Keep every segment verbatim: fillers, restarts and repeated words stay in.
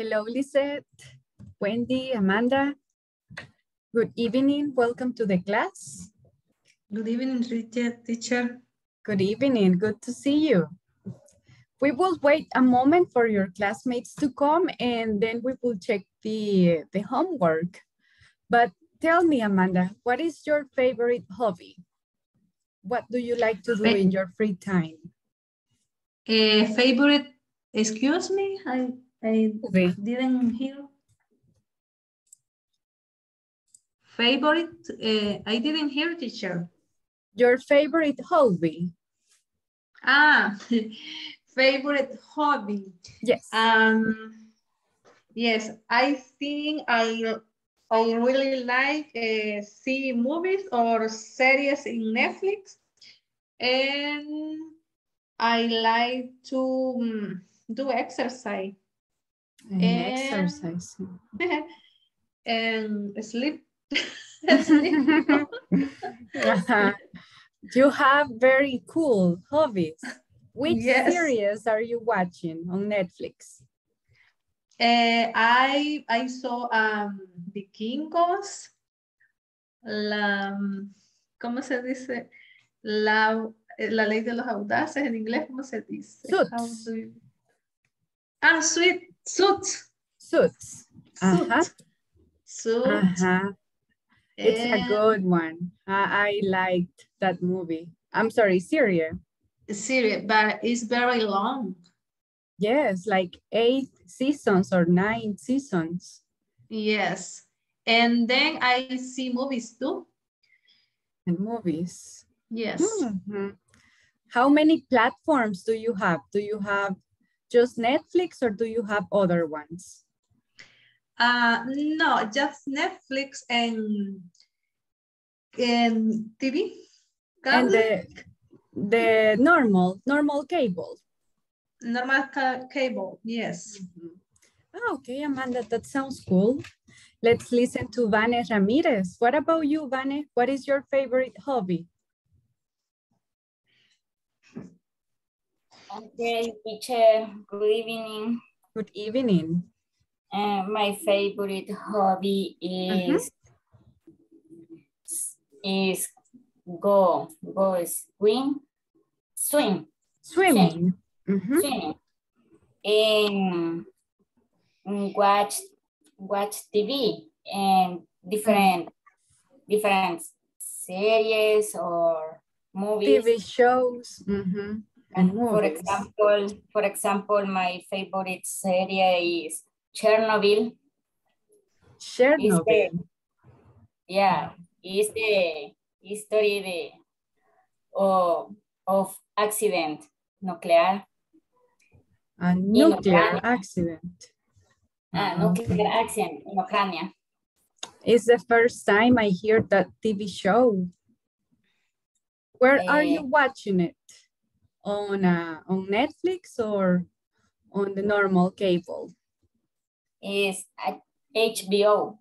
Hello, Lisette, Wendy, Amanda. Good evening. Welcome to the class. Good evening, teacher. Good evening. Good to see you. We will wait a moment for your classmates to come and then we will check the, the homework. But tell me, Amanda, what is your favorite hobby? What do you like to do in your free time? Uh, favorite, excuse me, I, I okay. didn't hear. Favorite, uh, I didn't hear, teacher. Your favorite hobby. Ah, favorite hobby. Yes. Um, yes, I think I, I really like uh, see movies or series in Netflix. And I like to um, do exercise. And and exercise. And sleep. sleep. uh-huh. You have very cool hobbies. Which yes. series are you watching on Netflix? Uh, I I saw um Vikingos. La ¿Cómo se dice? La La ley de los audaces en inglés, ¿cómo se dice? Suits. You... Ah, sweet. Suits. Suits. Uh-huh. Suits. Uh-huh. It's and... a good one. I, I liked that movie. I'm sorry, series. Series, but it's very long. Yes, like eight seasons or nine seasons. Yes. And then I see movies too. And movies. Yes. Mm-hmm. How many platforms do you have? Do you have just Netflix or do you have other ones? Uh, no, just Netflix and, and T V. Cable. And the, the normal, normal cable. Normal ca cable, yes. Mm-hmm. Oh, okay, Amanda, that sounds cool. Let's listen to Vane Ramirez. What about you, Vane? What is your favorite hobby? Okay, teacher, good evening. Good evening. Uh, my favorite hobby is, mm-hmm. is go, go swim, swim. Swimming. Swim. Mm-hmm. Swimming. And watch, watch T V and different, different series or movies. T V shows. Mm-hmm. And for example, for example, my favorite series is Chernobyl. Chernobyl. It's the, yeah, it's the history the, of, of accident, nuclear. A nuclear accident. A nuclear accident in Ukraine. It's the first time I hear that T V show. Where uh, are you watching it? On uh, on Netflix or on the normal cable? Is at H B O.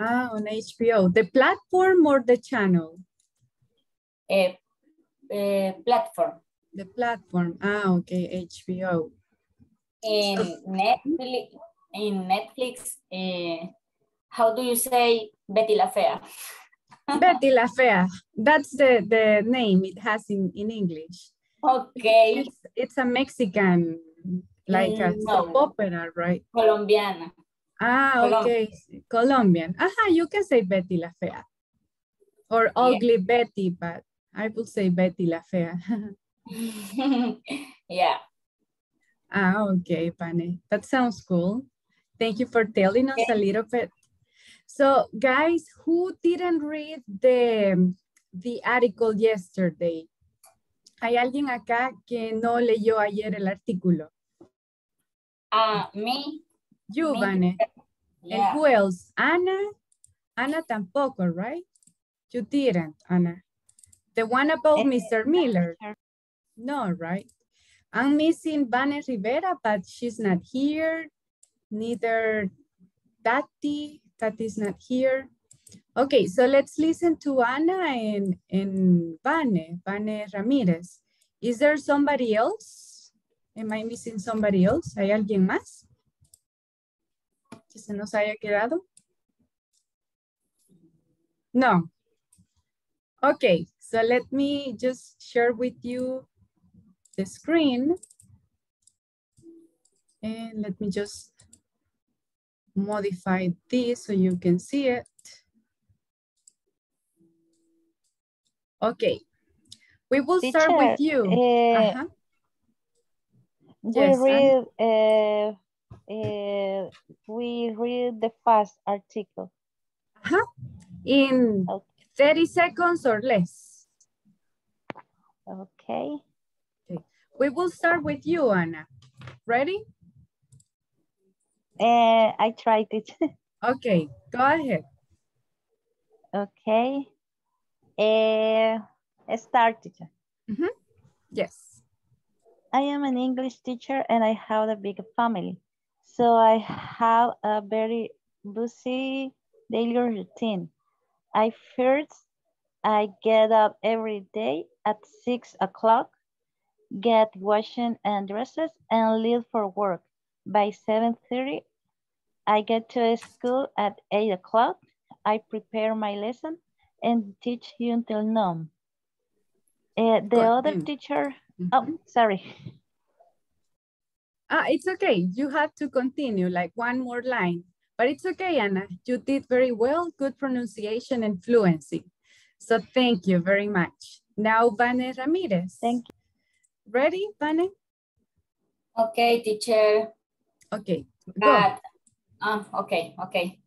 Ah, on H B O. The platform or the channel? A, a platform. The platform. Ah, okay. H B O. In Netflix. In Netflix. Uh, how do you say Betty La Fea? Betty La Fea. That's the the name it has in in English. Okay. It's, it's a Mexican, like a no. soap opera, right? Colombiana. Ah, okay. Colombian. Colombian. Aha, you can say Betty La Fea. Or ugly yeah. Betty, but I would say Betty La Fea. yeah. Ah, okay, Vane. That sounds cool. Thank you for telling us yeah. a little bit. So, guys, who didn't read the, the article yesterday? ¿Hay alguien acá que no leyó ayer el artículo? Ah, uh, me. You, me. Vane. Yeah. And who else? Ana. Ana tampoco, right? You didn't, Ana. The one about Mister Miller. No, right? I'm missing Vane Rivera, but she's not here. Neither Tati. Tati's not here. Okay, so let's listen to Ana and, and Vane, Vane Ramirez. Is there somebody else? Am I missing somebody else? ¿Hay alguien más? que se nos haya quedado? No. Okay, so let me just share with you the screen. And let me just modify this so you can see it. Okay, we will Teacher, start with you. Uh, uh-huh. We yes, read uh, uh, we read the first article. Uh-huh. In okay. thirty seconds or less. Okay. okay. We will start with you, Anna. Ready? Uh, I tried it. Okay, go ahead. Okay. Uh, start, teacher. Mm-hmm. Yes. I am an English teacher and I have a big family. So I have a very busy daily routine. I first, I get up every day at six o'clock, get washing and dresses and leave for work. By seven thirty, I get to school at eight o'clock. I prepare my lesson and teach you until noon. Uh, the Good. other mm. teacher, mm-hmm. oh, sorry. Ah, it's okay. You have to continue like one more line. But it's okay, Anna. You did very well. Good pronunciation and fluency. So thank you very much. Now, Vane Ramirez. Thank you. Ready, Vane? Okay, teacher. Okay. But, um, okay, okay.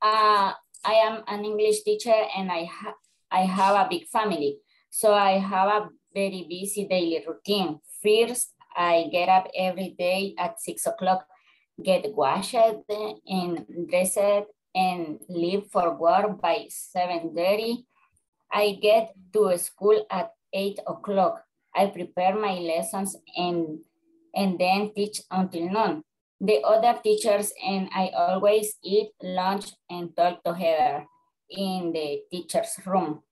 Uh, I am an English teacher and I, ha I have a big family. So I have a very busy daily routine. First, I get up every day at six o'clock, get washed and dressed and leave for work by seven thirty. I get to school at eight o'clock. I prepare my lessons and, and then teach until noon. The other teachers and I always eat lunch and talk together in the teacher's room.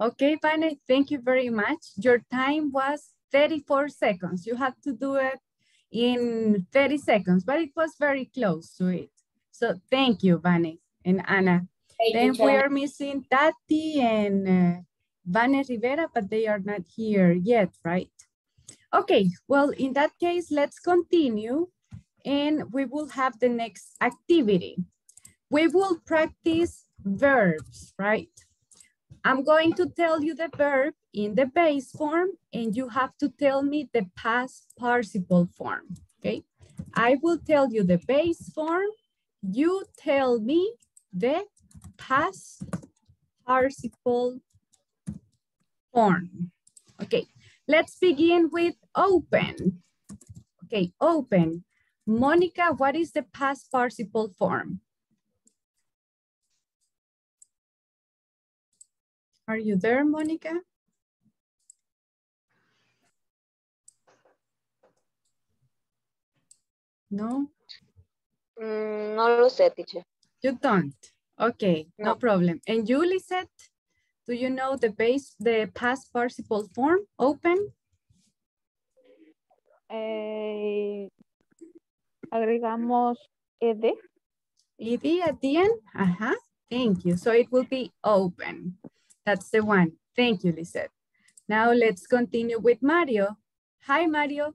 Okay, Vane, thank you very much. Your time was thirty-four seconds. You had to do it in thirty seconds, but it was very close to it. So thank you, Vane and Anna. Hey, then teacher. We are missing Tati and uh, Vane Rivera, but they are not here yet, right? Okay, well, in that case, let's continue and we will have the next activity. We will practice verbs, right? I'm going to tell you the verb in the base form and you have to tell me the past participle form, okay? I will tell you the base form, you tell me the past participle form. Okay, let's begin with open. Okay, open. Monica, what is the past participle form? Are you there, Monica? No? Mm, no lo sé, teacher. You don't? Okay, no. no problem. And you, Lisette, do you know the base, the past participle form, open? Eh, agregamos ed. Ed at the end? Uh-huh. Thank you. So it will be open. That's the one. Thank you, Lisette. Now let's continue with Mario. Hi, Mario.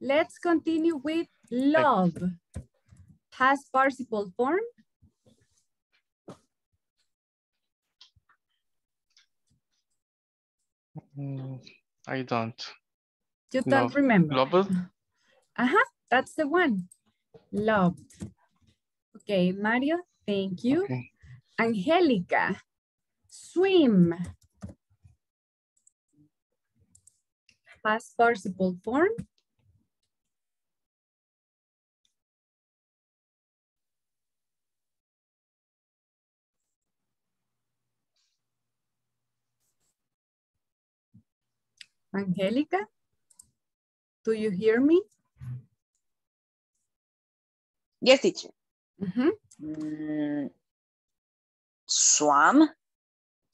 Let's continue with love. Past participle form. I don't. You don't love. remember. Loved. Uh-huh. That's the one. Loved. Okay, Mario. Thank you. Okay. Angelica. Swim. Past participle form. Angelica, do you hear me? Yes, teacher. Mm-hmm. mm, swam.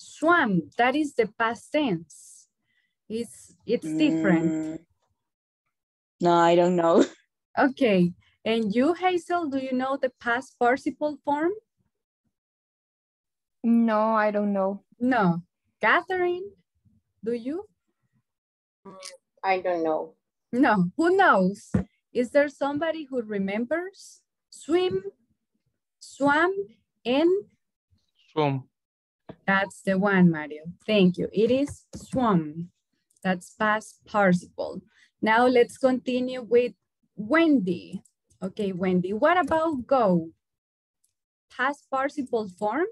Swam, that is the past tense. It's, it's different. Mm, no, I don't know. Okay, And you, Hazel, do you know the past participle form? No, I don't know. No. Catherine, do you? I don't know. No, who knows? Is there somebody who remembers? Swim, swam, and? Swam. That's the one, Mario. Thank you. It is swam. That's past participle. Now let's continue with Wendy. Okay, Wendy, what about go? Past participle form?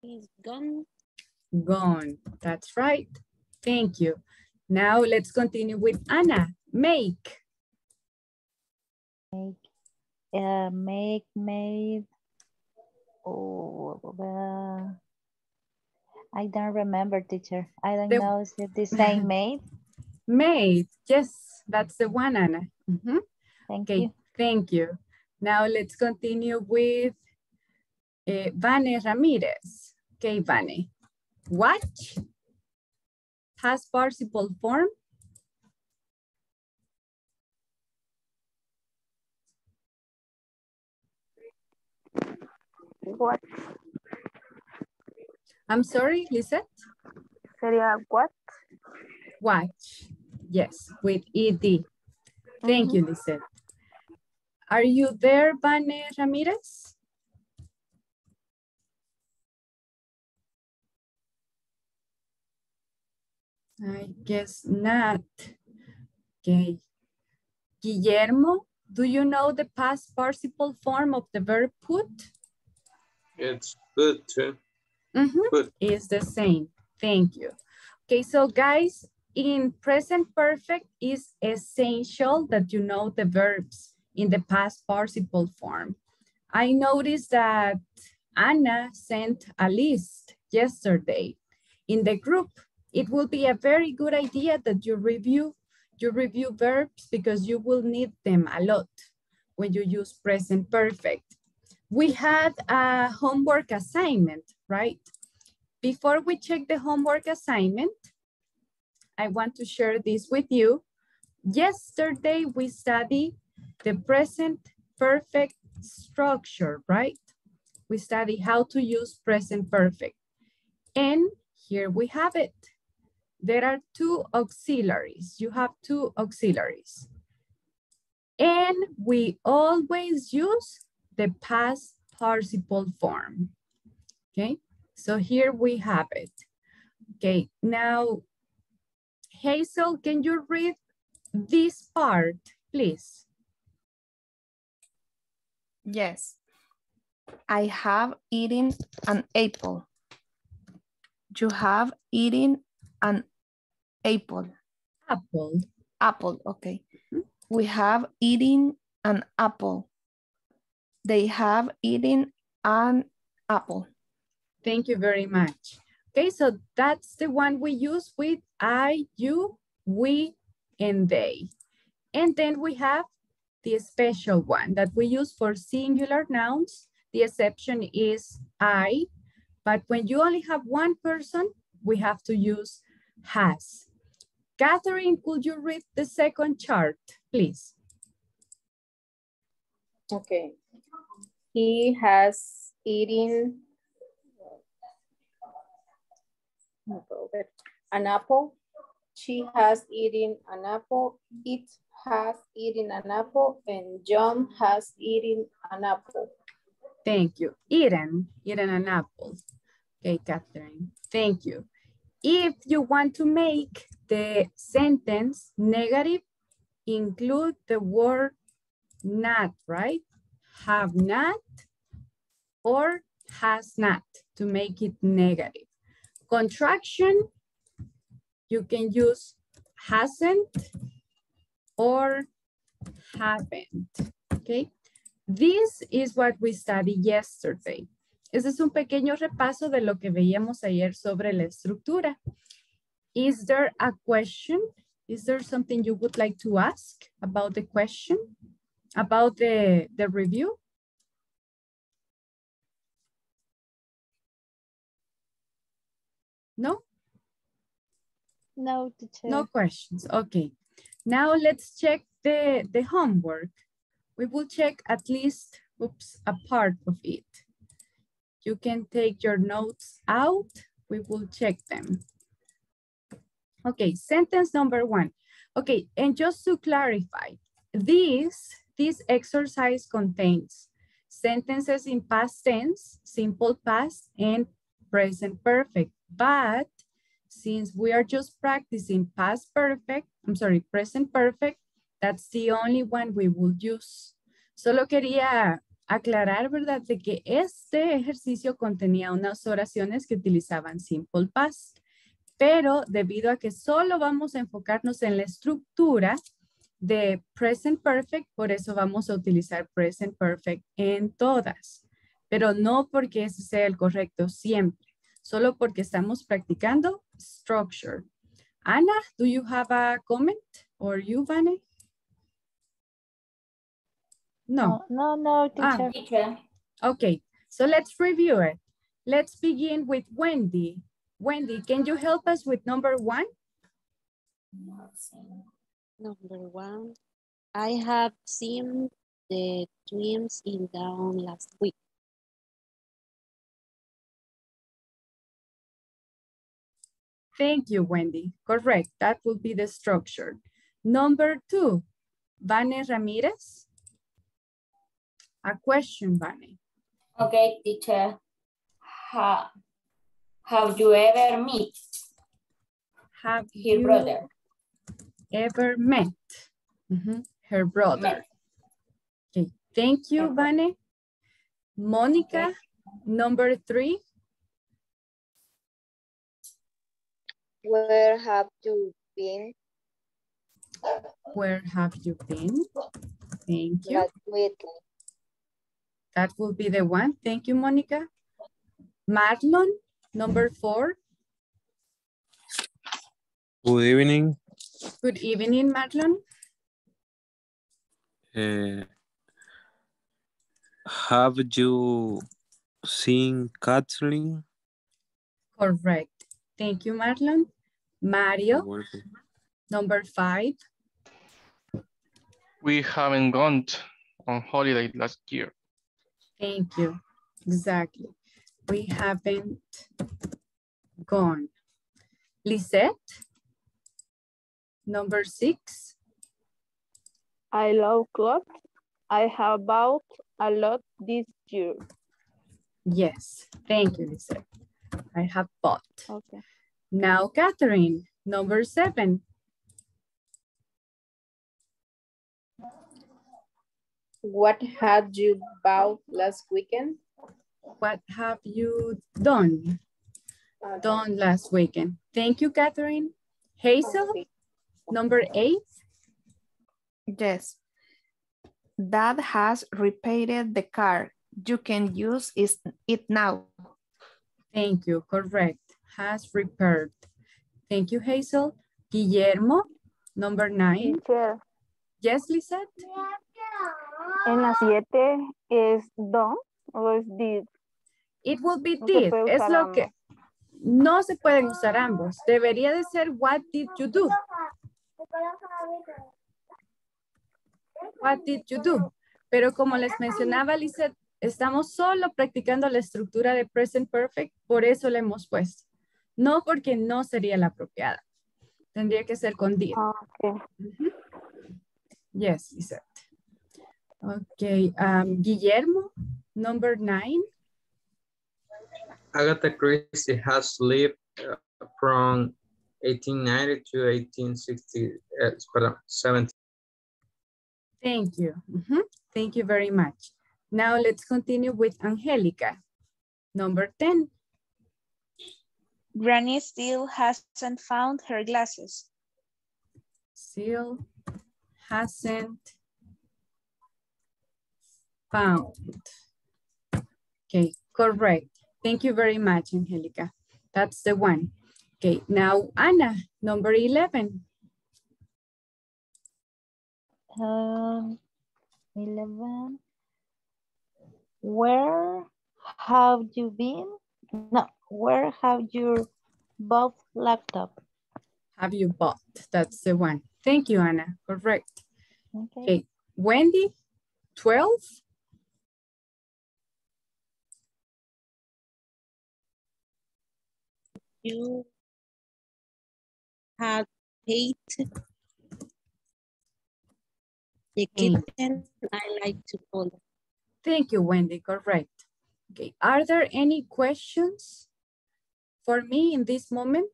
He's gone. Gone, that's right. Thank you. Now let's continue with Anna. Make. Make, uh, make, made. Oh, uh, I don't remember, teacher. I don't the, know, is it the same made? Made, yes, that's the one, Anna. Mm-hmm. Thank okay, you. Thank you. Now let's continue with uh, Vane Ramirez. Okay, Vane. Watch. Past participle form. What? I'm sorry, Lisette? Sería what? Watch. Yes, with E D. Thank mm-hmm. you, Lisette. Are you there, Vane Ramirez? I guess not. Okay. Guillermo, do you know the past participle form of the verb put? It's put. Mm-hmm. Put. It's the same. Thank you. Okay, so guys, in present perfect, it's essential that you know the verbs in the past participle form. I noticed that Anna sent a list yesterday in the group. It will be a very good idea that you review, you review verbs because you will need them a lot when you use present perfect. We had a homework assignment, right? Before we check the homework assignment, I want to share this with you. Yesterday, we studied the present perfect structure, right? We studied how to use present perfect. And here we have it. There are two auxiliaries. You have two auxiliaries. And we always use the past participle form. Okay, so here we have it. Okay, now, Hazel, can you read this part, please? Yes. I have eaten an apple. You have eaten an apple. Apple. Apple, okay. Mm-hmm. We have eaten an apple. They have eaten an apple. Thank you very much. Okay, so that's the one we use with I, you, we, and they. And then we have the special one that we use for singular nouns. The exception is I, but when you only have one person, we have to use has. Catherine, could you read the second chart, please? Okay. He has eaten an apple. She has eaten an apple. It has eaten an apple. And John has eaten an apple. Thank you. Eaten, eaten an apple. Okay, Catherine. Thank you. If you want to make the sentence negative, include the word not, right? Have not or has not to make it negative. Contraction, you can use hasn't or haven't, okay? This is what we studied yesterday. Este es un pequeño repaso de lo que veíamos ayer sobre la estructura. Is there a question? Is there something you would like to ask about the question, about the, the review? No? No, teacher. No questions, okay. Now let's check the, the homework, we will check at least oops, a part of it. You can take your notes out. We will check them. Okay, sentence number one. Okay, and just to clarify, this, this exercise contains sentences in past tense, simple past, and present perfect. But since we are just practicing past perfect, I'm sorry, present perfect, that's the only one we will use. Solo quería aclarar, ¿verdad?, de que este ejercicio contenía unas oraciones que utilizaban simple past, pero debido a que solo vamos a enfocarnos en la estructura de present perfect, por eso vamos a utilizar present perfect en todas, pero no porque ese sea el correcto siempre, solo porque estamos practicando structure. Ana, do you have a comment? Or you, Vane? No. No, no, no teacher. Ah, okay, so let's review it. Let's begin with Wendy. Wendy, can you help us with number one? Number one, I have seen the twins in town last week. Thank you, Wendy. Correct, that will be the structure. Number two, Vane Ramirez. A question, Vane. Okay, teacher. Ha Have you ever met Have her brother? Ever met mm-hmm. her brother? Met. Okay, thank you, Vane. Monica, number three. Where have you been? Where have you been? Thank you. That will be the one. Thank you, Monica. Marlon. Number four. Good evening. Good evening, Marlon. Uh, have you seen Kathleen? Correct. Thank you, Marlon. Mario, number five. We haven't gone on holiday last year. Thank you. Exactly. We haven't gone. Lisette, number six. I love clothes. I have bought a lot this year. Yes, thank you, Lisette. I have bought. Okay. Now, Catherine, number seven. What had you bought last weekend? What have you done? Okay. Done last weekend. Thank you, Catherine. Hazel, okay. Number eight. Yes. Dad has repaired the car. You can use it now. Thank you. Correct. Has repaired. Thank you, Hazel. Guillermo, number nine. Teacher. Yes, Lisette. En la siete es don o es did. It will be did. No es lo que no se pueden usar ambos. Debería de ser what did you do? What did you do? Pero como les mencionaba, Lisette, estamos solo practicando la estructura de present perfect, por eso la hemos puesto. No porque no sería la apropiada. Tendría que ser con did. Okay. Mm-hmm. Yes, Lisette. Okay, um, Guillermo, number nine. Agatha Christie has lived uh, from eighteen ninety to eighteen seventy. Thank you. Mm-hmm. Thank you very much. Now let's continue with Angelica. Number ten. Granny still hasn't found her glasses. Still hasn't found. Okay, correct. Thank you very much, Angelica. That's the one. Okay, now Anna, number eleven. Um, eleven. Where have you been? No, where have you bought laptop? Have you bought? That's the one. Thank you, Anna. Correct. Okay. Okay. Wendy, twelve. You had eight. The kitten, mm. I like to call it. Thank you, Wendy, correct. Okay, are there any questions for me in this moment?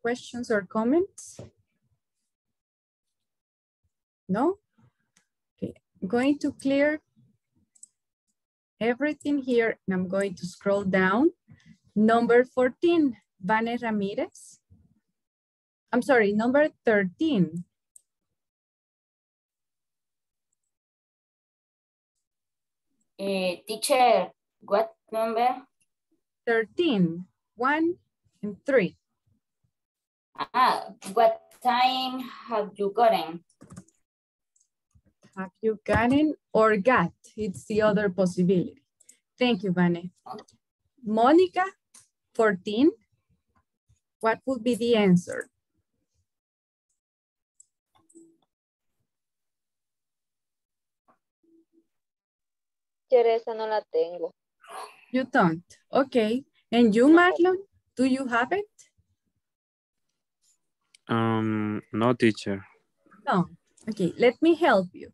Questions or comments? No? Okay, I'm going to clear everything here and I'm going to scroll down. Number fourteen, Vanessa Ramirez. I'm sorry, number thirteen. Uh, teacher, what number? thirteen, one and three. Ah, what time have you gotten? Have you gotten or got? It's the other possibility. Thank you, Vane. Okay. Monica, fourteen. What would be the answer? Teresa, no la tengo. You don't. Okay. And you, Marlon, do you have it? Um, no, teacher. No. Okay, let me help you.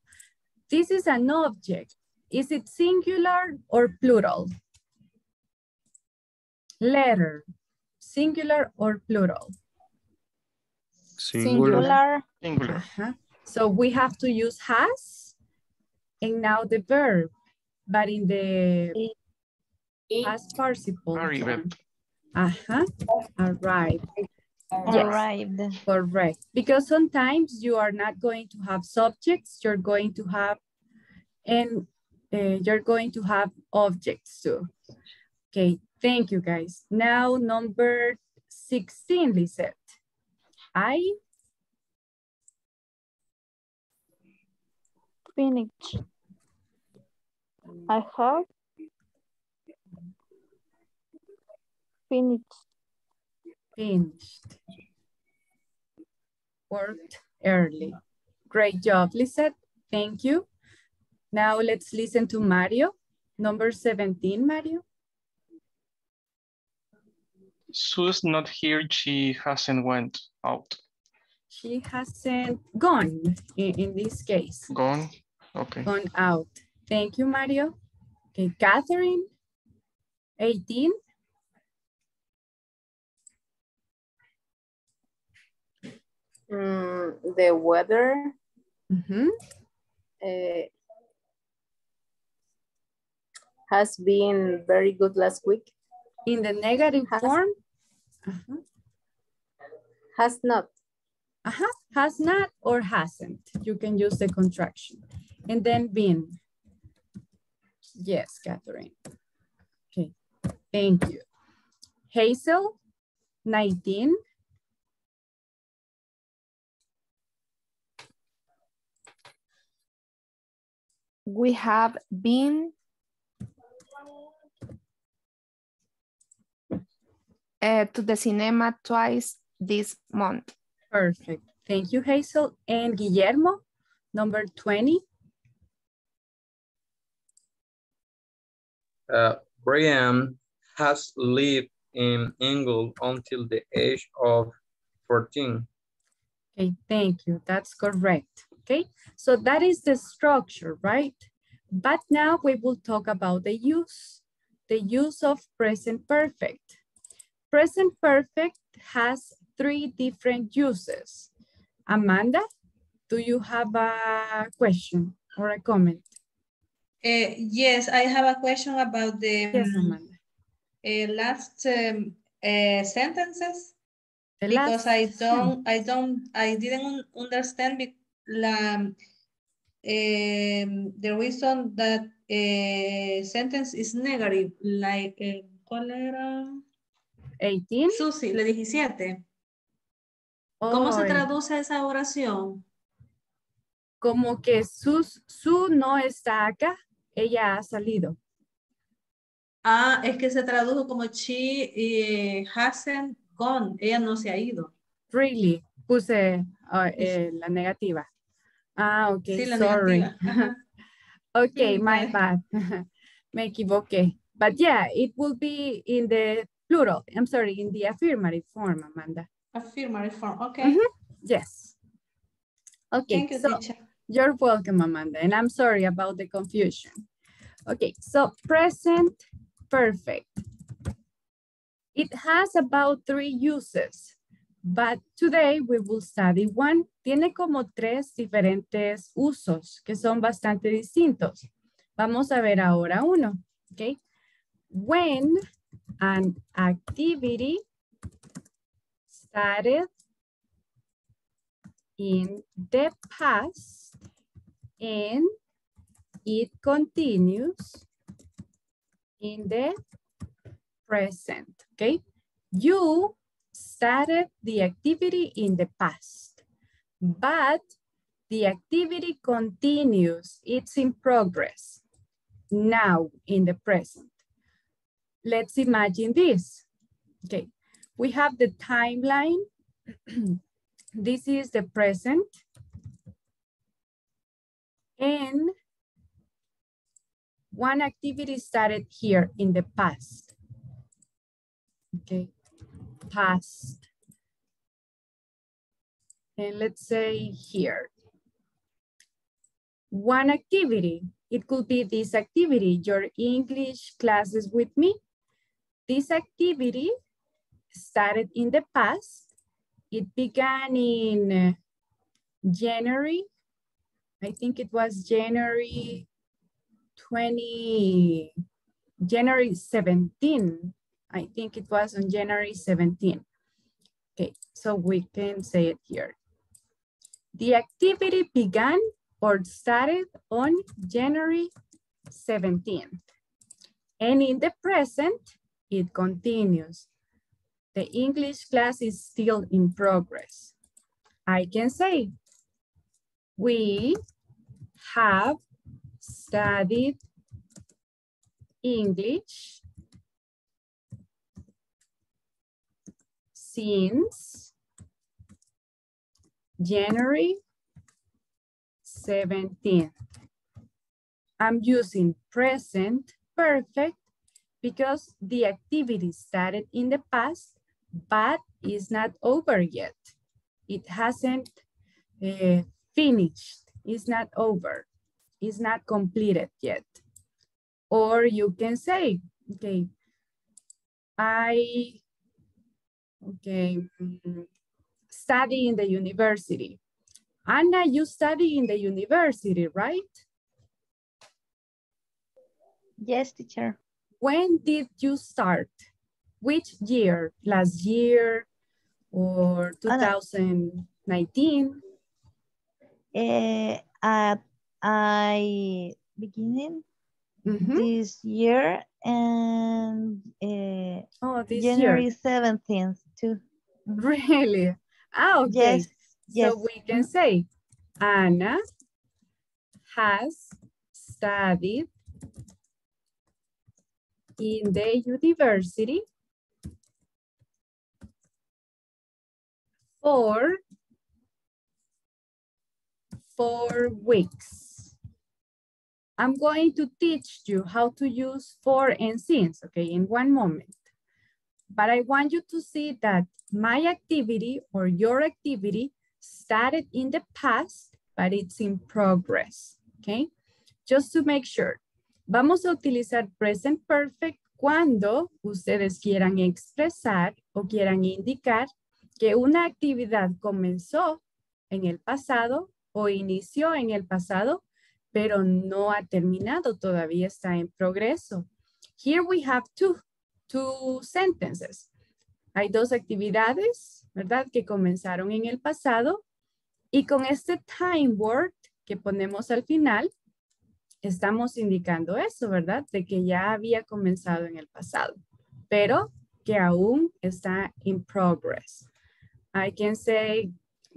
This is an object. Is it singular or plural? Letter. Singular or plural? Singular. Singular. Uh-huh. So we have to use has and now the verb. But in the past participle. Arrived. Uh-huh. Arrived. Yes. Arrived. Correct. Because sometimes you are not going to have subjects, you're going to have, and uh, you're going to have objects too. Okay, thank you guys. Now number sixteen, Lisette. I. Phoenix. I have finished. Finished. Worked early. Great job, Lisette. Thank you. Now let's listen to Mario. Number seventeen, Mario. Sue's not here. She hasn't went out. She hasn't gone in, in this case. Gone. Okay. Gone out. Thank you, Mario. Okay, Catherine, eighteen. Mm, the weather. Mm-hmm. uh, has been very good last week. In the negative has, form? Uh-huh. Has not. Uh-huh. Has not or hasn't. You can use the contraction. And then been. Yes, Catherine. Okay, thank you. Hazel, nineteen. We have been uh, to the cinema twice this month. Perfect. Thank you, Hazel. And Guillermo, number twenty. Uh, Brian has lived in England until the age of fourteen. Okay, thank you. That's correct. Okay, so that is the structure, right? But now we will talk about the use, the use of present perfect. Present perfect has three different uses. Amanda, do you have a question or a comment? Uh, yes, I have a question about the yes, uh, last um, uh, sentences the because last I don't, sentence. I don't, I didn't understand la, um, the reason that a uh, sentence is negative. Like, ¿cuál era? eighteen. Susi, la diecisiete. Oh, ¿Cómo se traduce esa oración? Como que sus, su no está acá. Ella ha salido. Ah, es que se tradujo como she eh, hasn't gone. Ella no se ha ido. Really, puse uh, eh, la negativa. Ah, okay, sí, la sorry. Negativa. Okay, my bad. Me equivoqué. But yeah, it will be in the plural. I'm sorry, in the affirmative form, Amanda. Affirmative form, okay. Mm-hmm. Yes. Okay, thank you, so teacher. You're welcome, Amanda. And I'm sorry about the confusion. Okay, so present perfect. It has about three uses, but today we will study one. Tiene como tres diferentes usos que son bastante distintos. Vamos a ver ahora uno, okay? When an activity started in the past and it continues in the present, okay? You started the activity in the past, but the activity continues, it's in progress now in the present. Let's imagine this, okay? We have the timeline. This is the present, and one activity started here in the past, okay? Past, and let's say here. One activity, it could be this activity, your English classes with me. This activity started in the past. It began in January. I think it was January twentieth, January seventeenth. I think it was on January seventeenth. Okay, so we can say it here. The activity began or started on January seventeenth. And in the present, it continues. The English class is still in progress. I can say, we have studied English since January seventeenth. I'm using present perfect because the activity started in the past, but it's not over yet. It hasn't uh, finished. It's not over. It's not completed yet. Or you can say, okay, I Okay, study in the university. Anna, you study in the university, right? Yes, teacher. When did you start? Which year? Last year or twenty nineteen? Uh, uh, I beginning mm-hmm. this year and uh, oh, this January seventeenth. Too. Really? Ah, okay. Yes, yes. So we can say, Anna has studied in the university for four weeks. I'm going to teach you how to use for and since, okay, in one moment. But I want you to see that my activity or your activity started in the past, but it's in progress, okay? Just to make sure. Vamos a utilizar present perfect cuando ustedes quieran expresar o quieran indicar que una actividad comenzó en el pasado o inició en el pasado, pero no ha terminado, todavía está en progreso. Here we have two. Two sentences. Hay dos actividades, ¿verdad? Que comenzaron en el pasado y con este time word que ponemos al final, estamos indicando eso, ¿verdad? De que ya había comenzado en el pasado, pero que aún está in progress. I can say,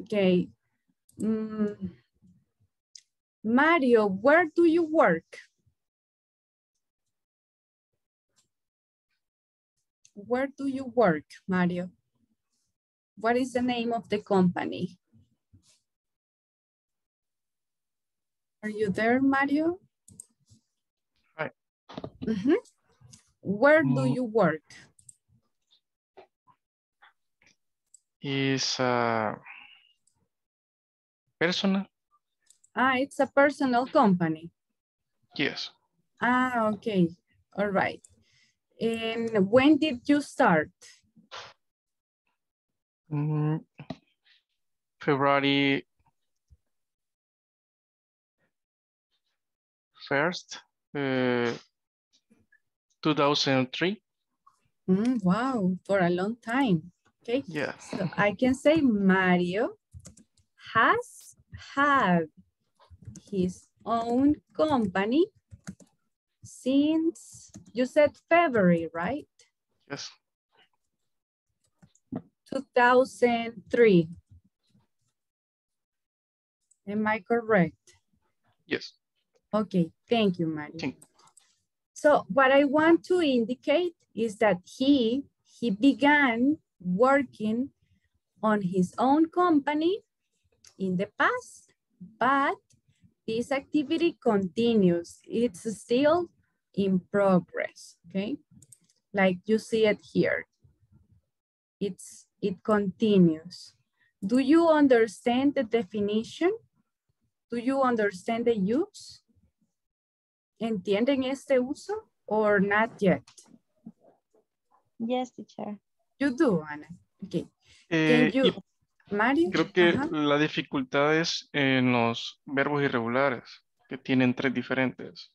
okay, um, Mario, where do you work? Where do you work, Mario? What is the name of the company? Are you there, Mario? Hi. Mm-hmm. Where do you work? Is uh, personal. Ah, it's a personal company. Yes. Ah, okay. All right. And when did you start? Mm, February first, uh, two thousand three. Mm, wow, for a long time. Okay. Yeah. So I can say Mario has had his own company since, you said February, right? Yes. two thousand three. Am I correct? Yes. Okay, thank you, Mario. Thank you. So what I want to indicate is that he, he began working on his own company in the past, but this activity continues. It's still in progress, okay? Like you see it here. It's, it continues. Do you understand the definition? Do you understand the use? ¿Entienden este uso or not yet? Yes, teacher. You do, Ana. Okay. Eh, Can you, Mario? Creo que uh-huh. la dificultad es en los verbos irregulares, que tienen tres diferentes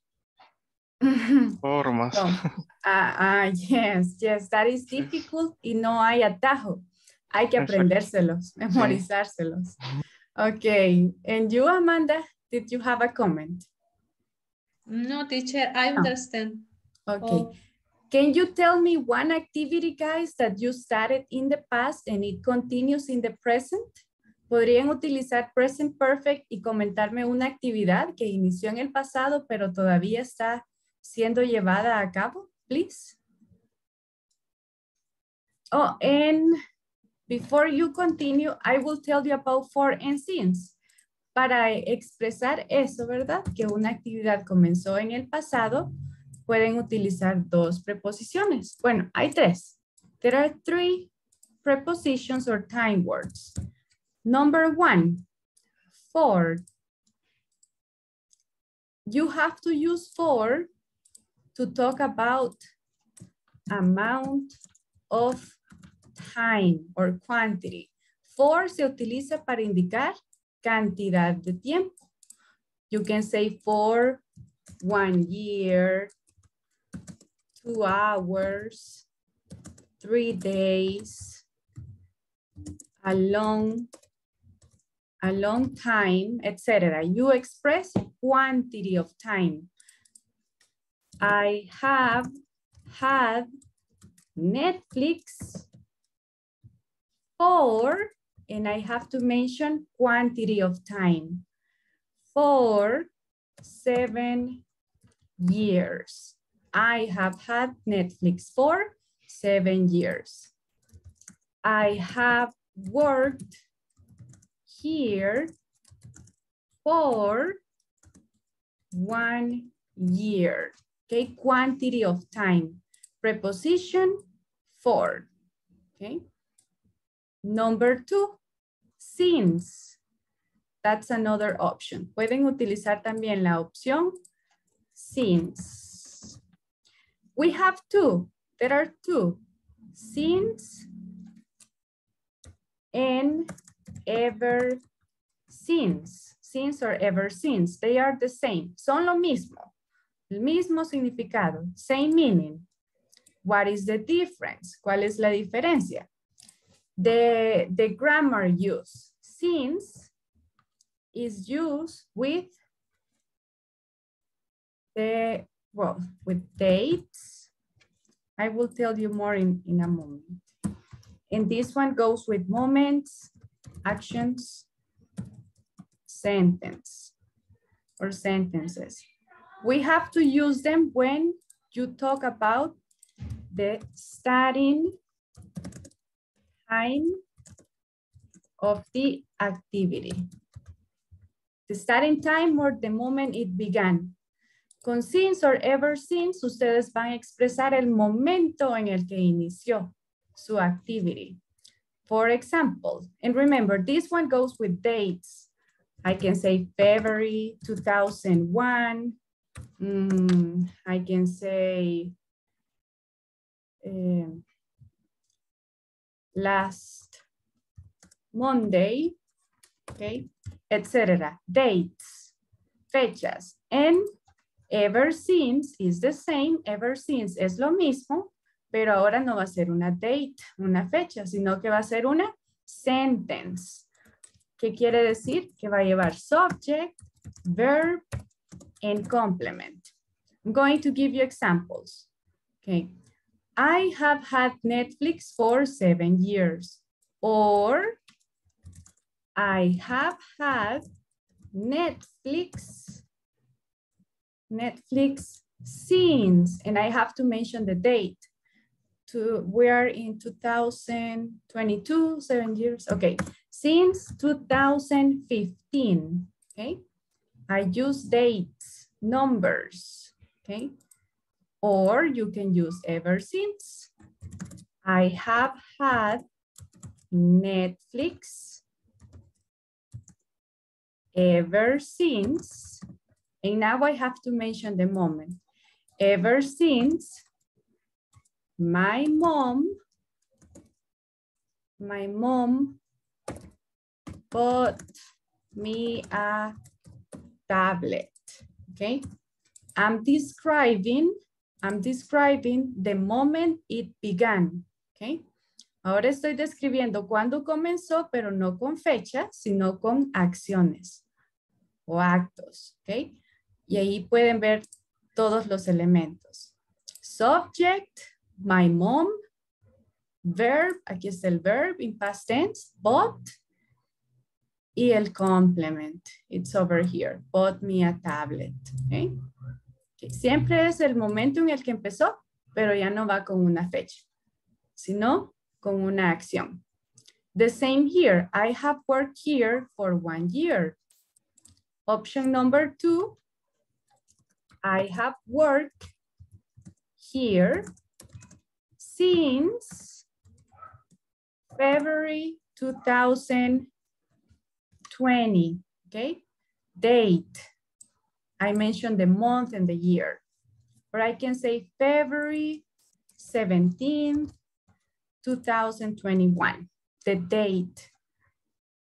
formas. Ah, no. uh, uh, yes, yes, that is difficult yes. y no hay atajo. Hay que aprendérselos, memorizárselos. Sí. Okay. And you, Amanda, did you have a comment? No, teacher, I understand. Oh. Okay. Oh. Can you tell me one activity, guys, that you started in the past and it continues in the present? Podrían utilizar present perfect y comentarme una actividad que inició en el pasado, pero todavía está siendo llevada a cabo, please. Oh, and before you continue, I will tell you about for and since. Para expresar eso, ¿verdad? Que una actividad comenzó en el pasado, pueden utilizar dos preposiciones. Bueno, hay tres. There are three prepositions or time words. Number one, for. You have to use for to talk about amount of time or quantity. For se utiliza para indicar cantidad de tiempo. You can say for one year, two hours, three days, a long, a long time, et cetera. You express quantity of time. I have had Netflix for, and I have to mention quantity of time, for seven years. I have had Netflix for seven years. I have worked here for one year. Okay, quantity of time. Preposition for. Okay. Number two, since. That's another option. Pueden utilizar también la opción since. We have two, there are two, since and ever since. Since or ever since, they are the same, son lo mismo, el mismo significado, same meaning. What is the difference? ¿Cuál es la diferencia? The, the grammar use, since is used with the, well, with dates. I will tell you more in, in a moment. And this one goes with moments, actions, sentence, or sentences. We have to use them when you talk about the starting time of the activity. the starting time or the moment it began. Con since or ever since, ustedes van a expresar el momento en el que inició su activity. For example, and remember, this one goes with dates. I can say February two thousand one. Mm, I can say uh, last Monday, okay, et cetera. Dates, fechas, and ever since is the same. Ever since es lo mismo, pero ahora no va a ser una date, una fecha, sino que va a ser una sentence. ¿Qué quiere decir? Que va a llevar subject, verb, and complement. I'm going to give you examples. Okay. I have had Netflix for seven years. Or I have had Netflix, Netflix since, and I have to mention the date. To, we are in two thousand twenty-two, seven years, okay. Since two thousand fifteen, okay. I use dates, numbers, okay. Or you can use ever since. I have had Netflix ever since, and now I have to mention the moment. Ever since my mom, my mom bought me a tablet, okay? I'm describing, I'm describing the moment it began, okay? Ahora estoy describiendo cuándo comenzó, pero no con fecha, sino con acciones o actos, ¿ok? Y ahí pueden ver todos los elementos. Subject, my mom, verb, aquí está el verb in past tense, bought, y el complement, it's over here, bought me a tablet, ¿ok? Siempre es el momento en el que empezó, pero ya no va con una fecha, sino con una acción. The same here, I have worked here for one year. Option number two, I have worked here since February two thousand twenty, okay? Date, I mentioned the month and the year. Or I can say February seventeenth, two thousand twenty-one, the date,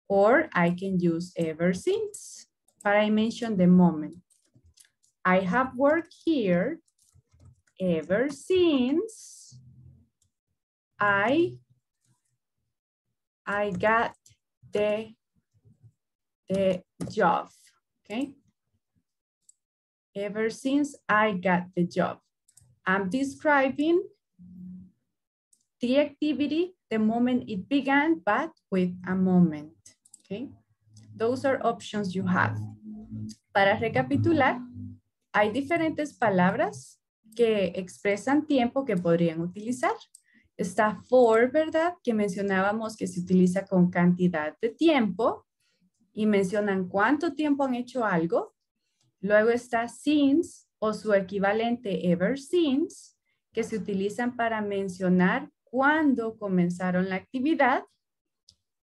or I can use ever since, but I mentioned the moment. I have worked here ever since I, I got the, the job, okay? Ever since I got the job. I'm describing the activity, the moment it began, but with a moment, okay? Those are options you have. Para recapitular, hay diferentes palabras que expresan tiempo que podrían utilizar. Está for, ¿verdad? Que mencionábamos que se utiliza con cantidad de tiempo y mencionan cuánto tiempo han hecho algo. Luego está since o su equivalente ever since, que se utilizan para mencionar cuando comenzaron la actividad.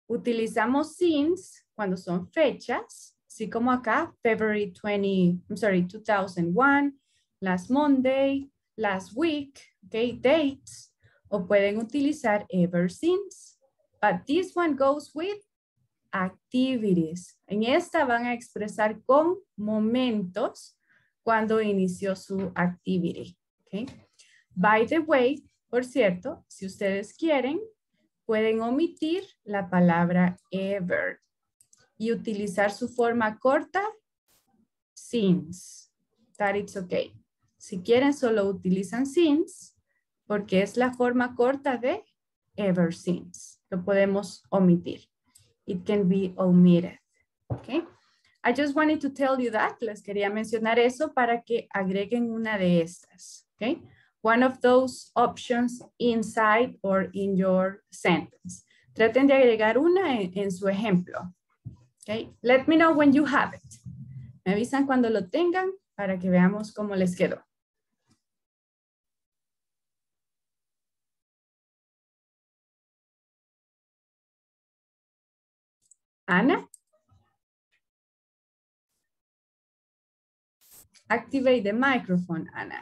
Utilizamos since cuando son fechas, así como acá, February twenty, I'm sorry, two thousand one, last Monday, last week, okay, dates, o pueden utilizar ever since. But this one goes with activities. En esta van a expresar con momentos cuando inició su activity, okay? By the way, por cierto, si ustedes quieren, pueden omitir la palabra ever y utilizar su forma corta, since. That it's okay. Si quieren, solo utilizan since porque es la forma corta de ever since. Lo podemos omitir. It can be omitted. Okay. I just wanted to tell you that. Les quería mencionar eso para que agreguen una de estas. Okay. One of those options inside or in your sentence. Traten de agregar una en, en su ejemplo. Okay? Let me know when you have it. Me avisan cuando lo tengan para que veamos cómo les quedó. Ana? Activate the microphone, Ana.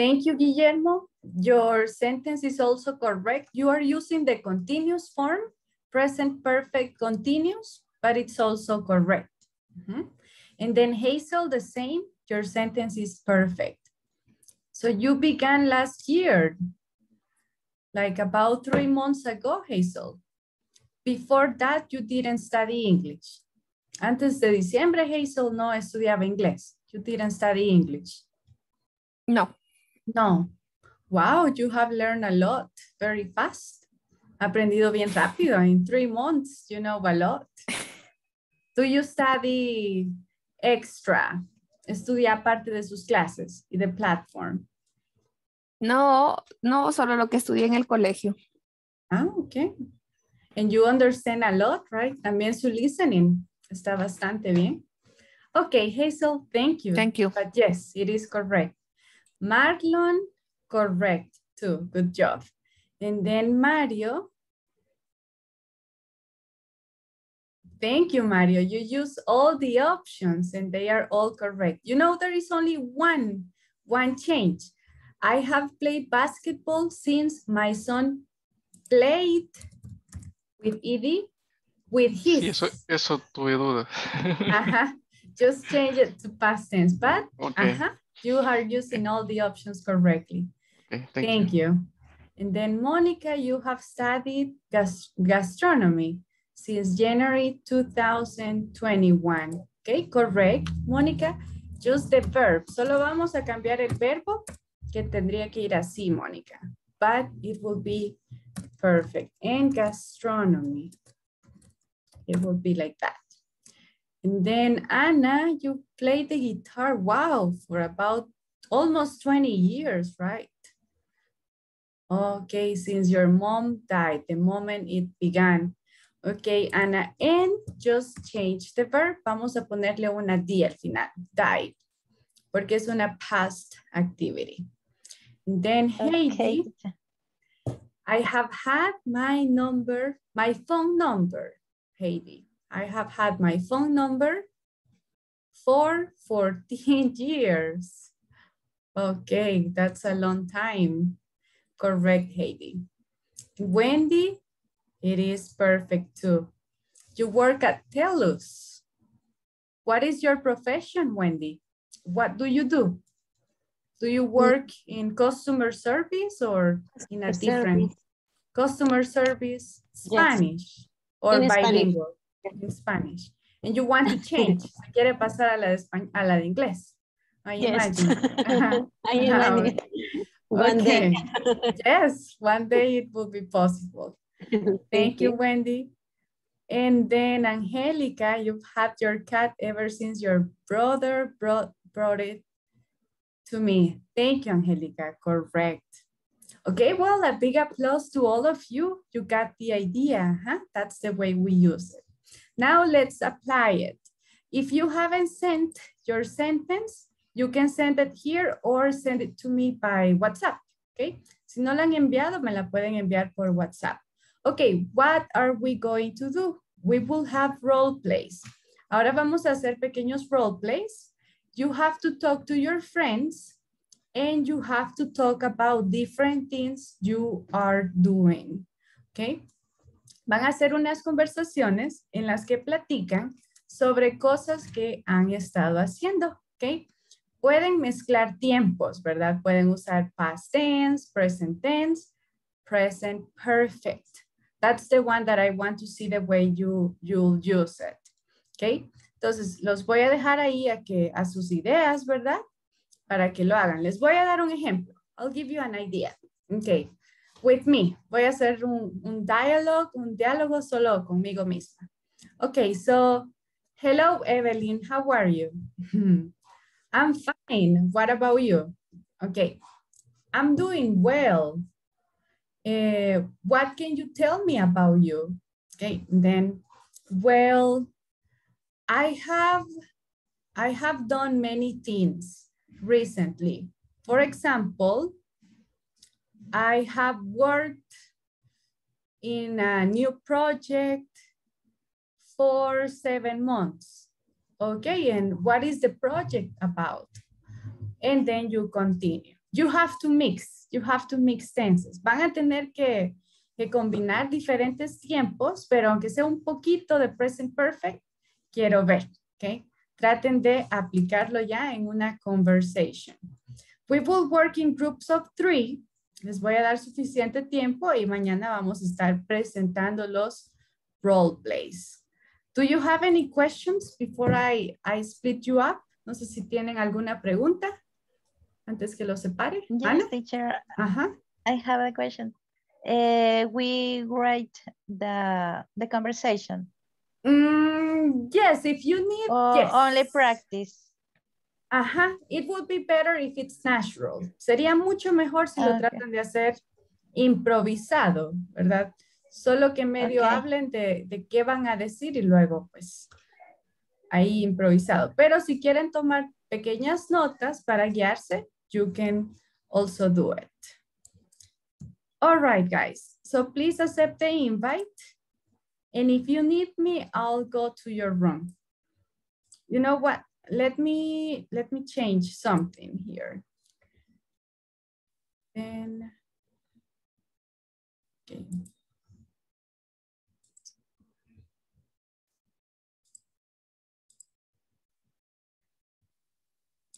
Thank you, Guillermo. Your sentence is also correct. You are using the continuous form, present perfect continuous, but it's also correct. Mm-hmm. And then Hazel, the same, your sentence is perfect. So you began last year, like about three months ago, Hazel. Before that, you didn't study English. Antes de diciembre, Hazel no estudiaba inglés. You didn't study English. No. No. Wow, you have learned a lot very fast. Aprendido bien rápido in three months, you know a lot. Do you study extra? Estudia parte de sus clases y de platform. No, no, solo lo que estudié en el colegio. Ah, okay. And you understand a lot, right? También su listening está bastante bien. Okay, Hazel, thank you. Thank you. But yes, it is correct. Marlon, correct too, good job. And then Mario. Thank you, Mario. You use all the options and they are all correct. You know, there is only one, one change. I have played basketball since my son played with Edie, with his. Eso, eso tuve duda. uh-huh. Just change it to past tense, but okay. uh-huh. You are using all the options correctly. Okay, thank, thank you. you. And then Monica, you have studied gas gastronomy since January two thousand twenty-one. Okay, correct. Monica, just the verb. Solo vamos a cambiar el verbo que tendría que ir así, Monica. But it will be perfect. And gastronomy. It will be like that. And then Anna, you played the guitar, wow, for about almost twenty years, right? Okay, since your mom died, the moment it began. Okay, Anna, and just change the verb. Vamos a ponerle una D al final, died, porque es una past activity. And then okay. Heidi, I have had my number, my phone number, Heidi. I have had my phone number for fourteen years. Okay, that's a long time. Correct, Heidi. Wendy, it is perfect too. You work at TELUS. What is your profession, Wendy? What do you do? Do you work in customer service or in a different? Customer service, Spanish or bilingual? In Spanish, and you want to change. Quiere pasar a la de, a la de inglés. I yes. imagine. Uh-huh. I imagine. One okay. day. Yes, one day it will be possible. Thank, Thank you, you, Wendy. And then Angelica, you've had your cat ever since your brother brought, brought it to me. Thank you, Angelica, correct. Okay, well, a big applause to all of you. You got the idea, huh? That's the way we use it. Now let's apply it. If you haven't sent your sentence, you can send it here or send it to me by WhatsApp, okay? Si no la han enviado, me la pueden enviar por WhatsApp. Okay, what are we going to do? We will have role plays. Ahora vamos a hacer pequeños role plays. You have to talk to your friends and you have to talk about different things you are doing, okay? Van a hacer unas conversaciones en las que platican sobre cosas que han estado haciendo, ¿ok? Pueden mezclar tiempos, ¿verdad? Pueden usar past tense, present tense, present perfect. That's the one that I want to see the way you, you'll use it, ¿ok? Entonces, los voy a dejar ahí a, que, a sus ideas, ¿verdad? Para que lo hagan. Les voy a dar un ejemplo. I'll give you an idea, ¿ok? With me, voy a hacer un, un dialogue, un diálogo solo conmigo misma. Okay, so... Hello, Evelyn, how are you? I'm fine, what about you? Okay, I'm doing well. Uh, what can you tell me about you? Okay, then, well, I have, I have done many things recently. For example, I have worked in a new project for seven months. Okay, and what is the project about? And then you continue. You have to mix, you have to mix tenses. Van a tener que, que combinar diferentes tiempos, pero aunque sea un poquito de present perfect, quiero ver, okay? Traten de aplicarlo ya en una conversation. We will work in groups of three. Les voy a dar suficiente tiempo y mañana vamos a estar presentando los role plays. Do you have any questions before I, I split you up? No sé si tienen alguna pregunta antes que los separe. Yes, Ana? Teacher. Uh-huh. I have a question. Uh, we write the, the conversation. Mm, yes, if you need. Or yes. Only practice. Uh-huh. It would be better if it's natural. Sería mucho mejor si okay. Lo tratan de hacer improvisado, ¿verdad? Solo que medio okay. Hablen de, de qué van a decir y luego pues ahí improvisado. Pero si quieren tomar pequeñas notas para guiarse, you can also do it. All right, guys. So please accept the invite. And if you need me, I'll go to your room. You know what? Let me, let me change something here. And, okay.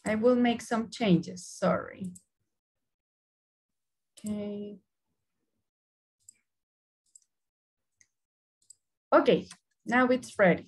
I will make some changes, sorry. Okay. Okay, now it's ready.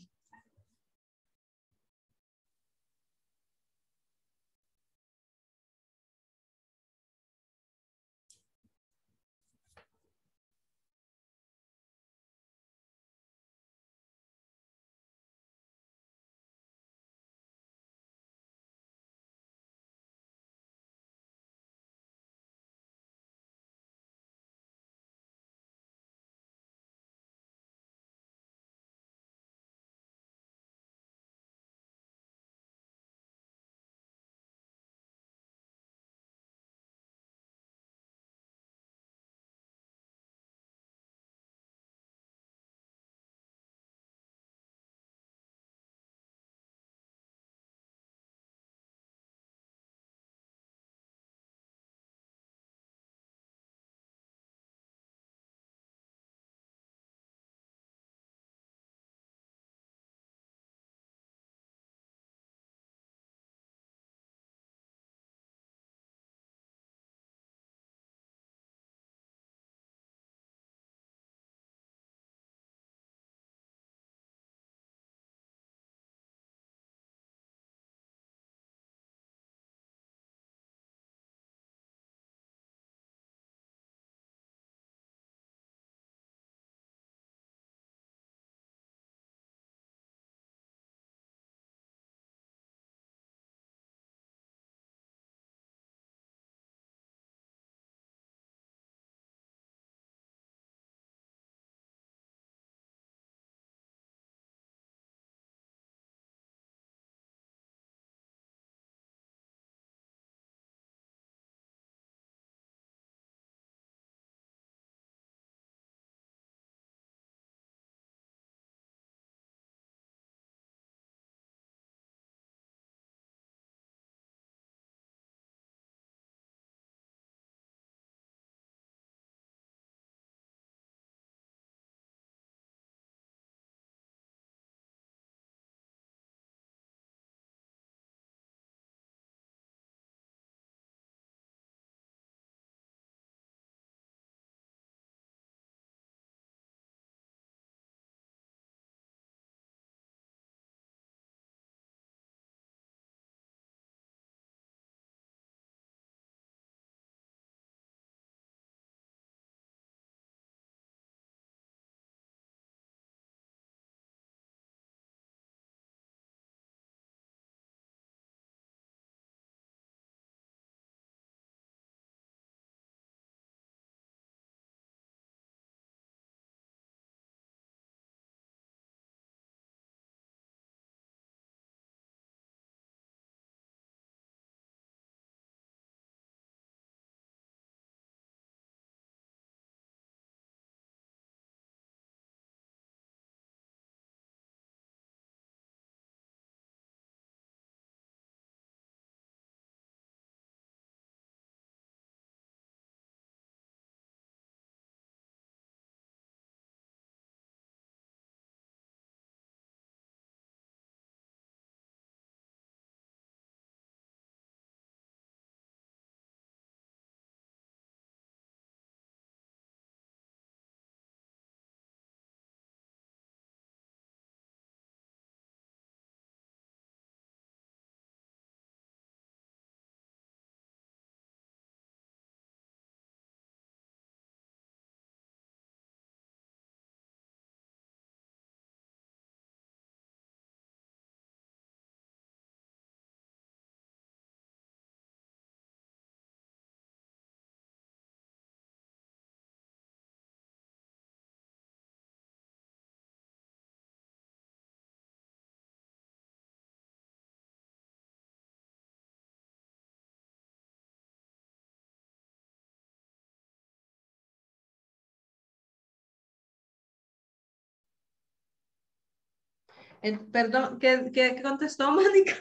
El, perdón, ¿qué, qué contestó Mónica?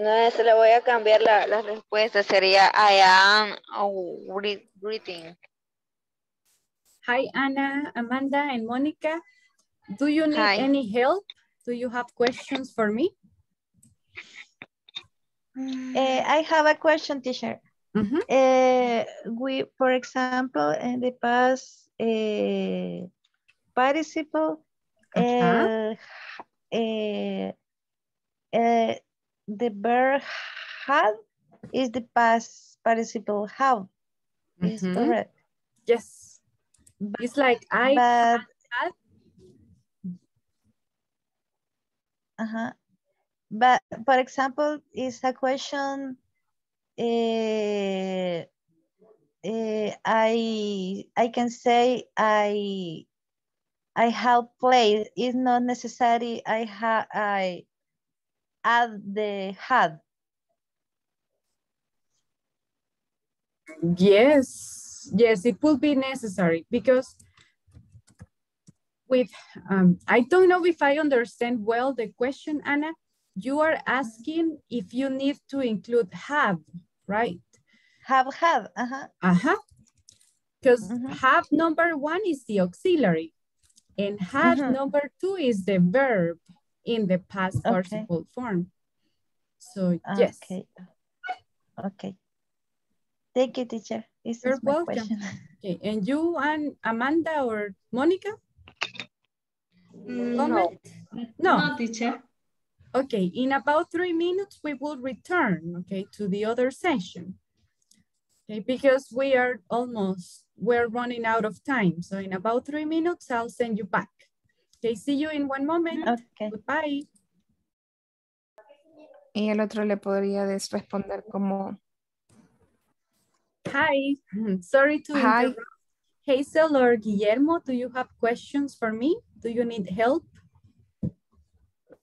No, se le voy a cambiar la, la respuesta. Sería I am oh, greeting. Hi, Anna, Amanda, and Monica. Do you need Hi. any help? Do you have questions for me? Uh, I have a question, teacher. Mm-hmm. uh, we, for example, in the past uh, participle, uh-huh. uh, uh, uh, the verb had is the past participle have. Mm-hmm. Is correct. Yes. But, it's like I but, had. Uh-huh. But, for example, is a question, uh, uh, I I can say I I have played. It's not necessary I have I add the had. Yes, yes, it would be necessary because with um, I don't know if I understand well the question, Anna. You are asking if you need to include have, right? Have, have, uh-huh. Uh-huh. Because uh-huh. have number one is the auxiliary and have uh-huh. number two is the verb in the past okay. participle form. So, yes. Okay. Okay. Thank you, teacher. This You're is my welcome. Question. Okay. And you and Amanda or Monica? Mm, no. No. No, teacher. Okay, in about three minutes, we will return, okay, to the other session. Okay, because we are almost, we're running out of time. So in about three minutes, I'll send you back. Okay, see you in one moment. Okay. Goodbye. Y el otro le podría responder como... Hi, sorry to Hi. interrupt. Hazel or Guillermo, do you have questions for me? Do you need help?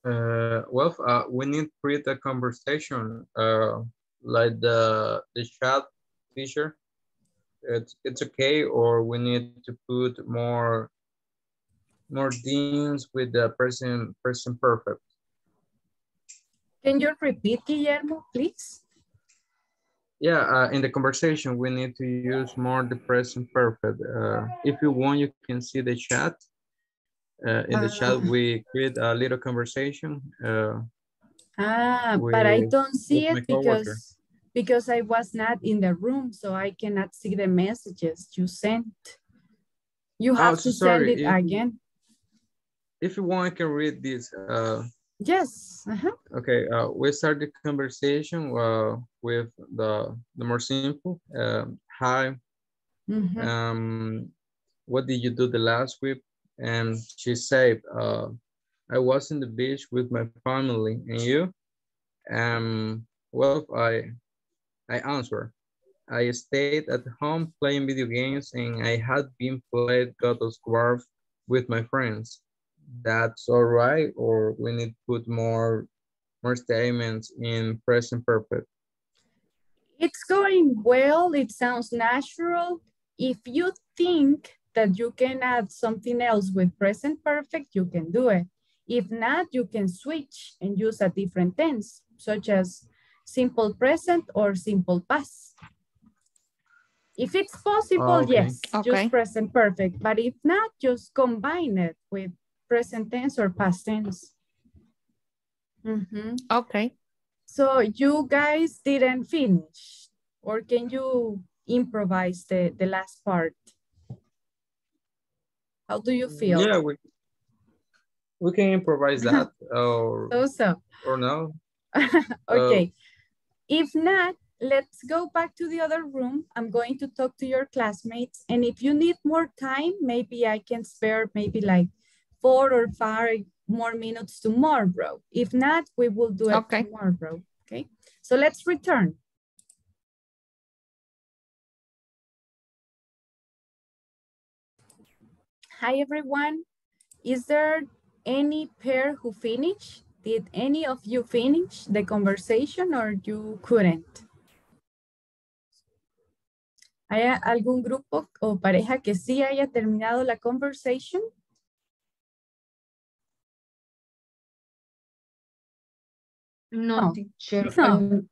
Uh, well, uh, we need to create a conversation uh, like the the chat feature. It's it's okay, or we need to put more more things with the present present perfect. Can you repeat, Guillermo, please? Yeah, uh, in the conversation, we need to use more the present perfect. Uh, if you want, you can see the chat. Uh, in the uh, chat, we create a little conversation. Uh, ah, with, but I don't see it because, because I was not in the room, so I cannot see the messages you sent. You have oh, to sorry. send it if, again. If you want, I can read this. Uh, yes. Uh-huh. Okay, uh, we start the conversation uh, with the, the more simple. Uh, hi, mm-hmm. um, what did you do the last week? And she said, uh, I was in the beach with my family, and you? Um, well, I I answered. I stayed at home playing video games, and I had been playing God of War with my friends. That's all right, or we need to put more, more statements in present perfect. It's going well, it sounds natural. If you think that you can add something else with present perfect, you can do it. If not, you can switch and use a different tense, such as simple present or simple past. If it's possible, okay. yes, okay. just present perfect. But if not, just combine it with present tense or past tense. Mm-hmm. Okay. So you guys didn't finish, or can you improvise the, the last part? How do you feel? Yeah, we, we can improvise that or, so, so. or no. Okay. Uh, if not, let's go back to the other room. I'm going to talk to your classmates. And if you need more time, maybe I can spare maybe like four or five more minutes tomorrow. If not, we will do it okay. tomorrow. Okay. So let's return. Hi, everyone. Is there any pair who finished? Did any of you finish the conversation or you couldn't? ¿Hay algún grupo o pareja que sí haya terminado la conversation? No, no. teacher. No. Um,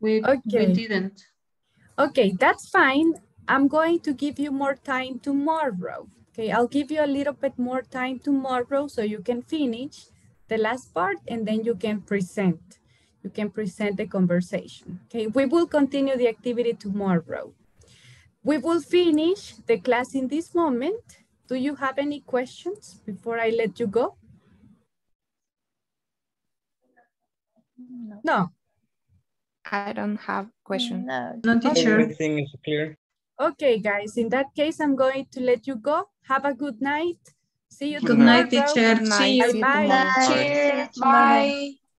we, okay. we didn't. Okay, that's fine. I'm going to give you more time tomorrow. Okay, I'll give you a little bit more time tomorrow so you can finish the last part and then you can present. You can present the conversation. Okay, we will continue the activity tomorrow. We will finish the class in this moment. Do you have any questions before I let you go? No. no. I don't have questions. No, no teacher. Everything is clear. Okay, guys, in that case, I'm going to let you go. Have a good night. See you tomorrow. Good night, teacher. Bye. Bye. Bye.